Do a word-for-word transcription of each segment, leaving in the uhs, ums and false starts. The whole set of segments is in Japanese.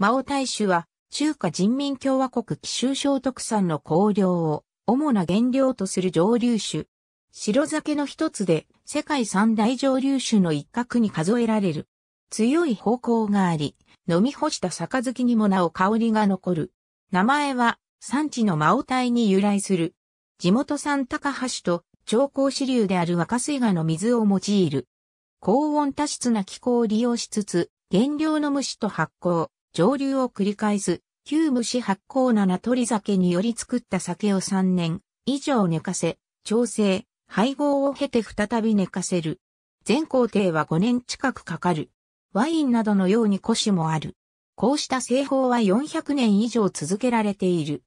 毛太酒は中華人民共和国貴州省特産の香料を主な原料とする蒸留酒。白酒の一つで世界三大蒸留酒の一角に数えられる。強い芳香があり、飲み干した杯にもなお香りが残る。名前は産地の毛太に由来する。地元産高橋と長江支流である若水河の水を用いる。高温多湿な気候を利用しつつ、原料の蒸しと発酵、蒸留を繰り返す、旧蒸し発酵七取酒により作った酒をさんねん以上寝かせ、調整、配合を経て再び寝かせる。全工程はごねん近くかかる。ワインなどのように古酒もある。こうした製法はよんひゃくねん以上続けられている。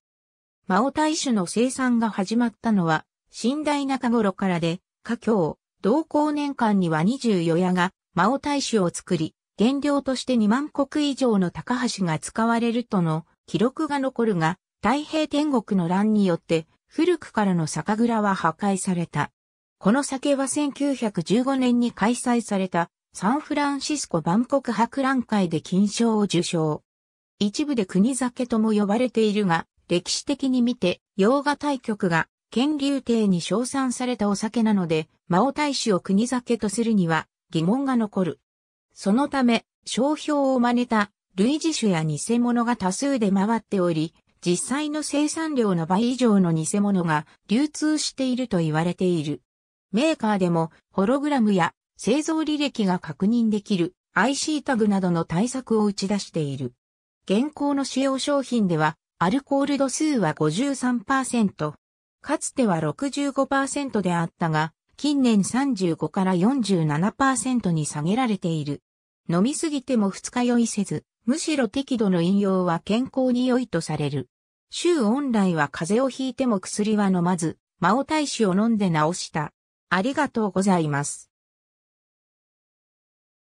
毛太酒の生産が始まったのは、清代中頃からで、嘉慶、同光年間にはにじゅうよやが毛太酒を作り、原料としてにまんこく以上の高橋が使われるとの記録が残るが、太平天国の乱によって、古くからの酒蔵は破壊された。この酒はせんきゅうひゃくじゅうごねんに開催された、サンフランシスコ万国博覧会で金賞を受賞。一部で国酒とも呼ばれているが、歴史的に見て、洋画大局が、乾隆帝に称賛されたお酒なので、毛太酒を国酒とするには疑問が残る。そのため、商標を真似た類似酒や偽物が多数出回っており、実際の生産量の倍以上の偽物が流通していると言われている。メーカーでも、ホログラムや製造履歴が確認できる アイシー タグなどの対策を打ち出している。現行の主要商品では、アルコール度数は ごじゅうさんパーセント、かつては ろくじゅうごパーセント であったが、近年さんじゅうごからよんじゅうななパーセント に下げられている。飲みすぎても二日酔いせず、むしろ適度の飲用は健康に良いとされる。酒本来は風邪をひいても薬は飲まず、毛太酒を飲んで治した。ありがとうございます。